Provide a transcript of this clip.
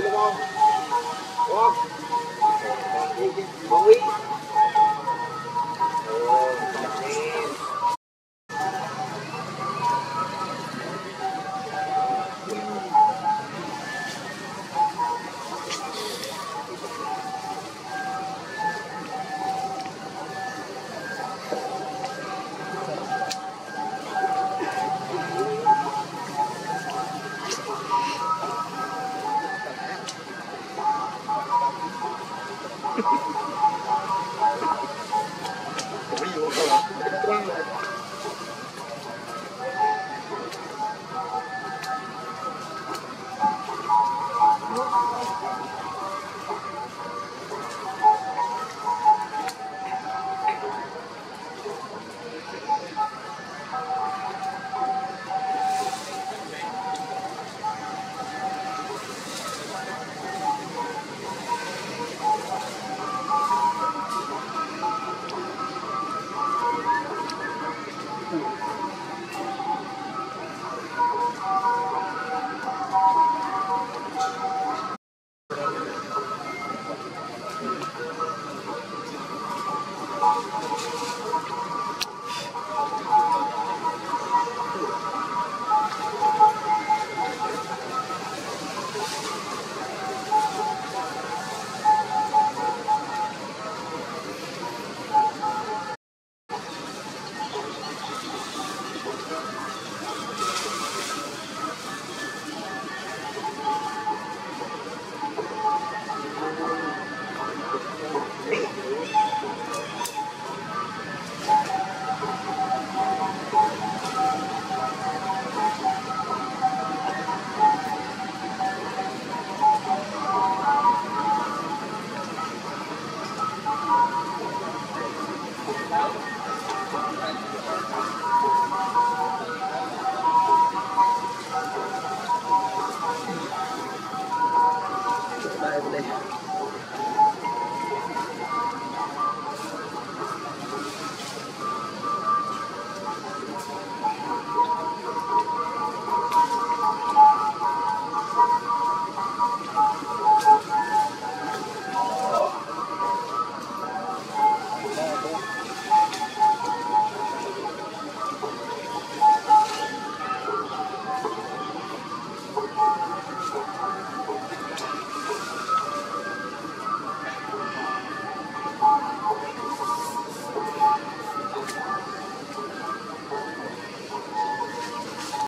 người đúng không? Đúng không? Bóng ý. They have